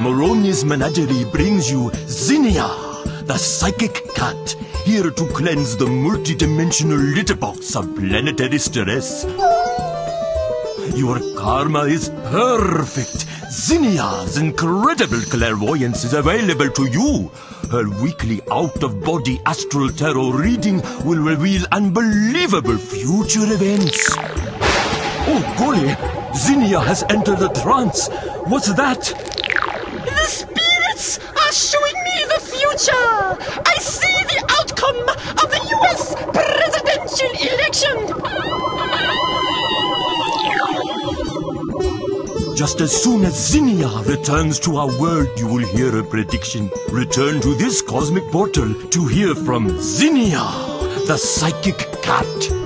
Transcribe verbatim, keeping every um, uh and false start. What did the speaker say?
Moroni's Menagerie brings you Zinnia, the psychic cat, here to cleanse the multidimensional litterbox of planetary stress. Your karma is perfect. Zinnia's incredible clairvoyance is available to you. Her weekly out-of-body astral tarot reading will reveal unbelievable future events. Oh, golly! Zinnia has entered a trance. What's that? The spirits are showing me the future. I see the outcome of the U S presidential election. Just as soon as Zinnia returns to our world, you will hear a prediction. Return to this cosmic portal to hear from Zinnia, the psychic cat.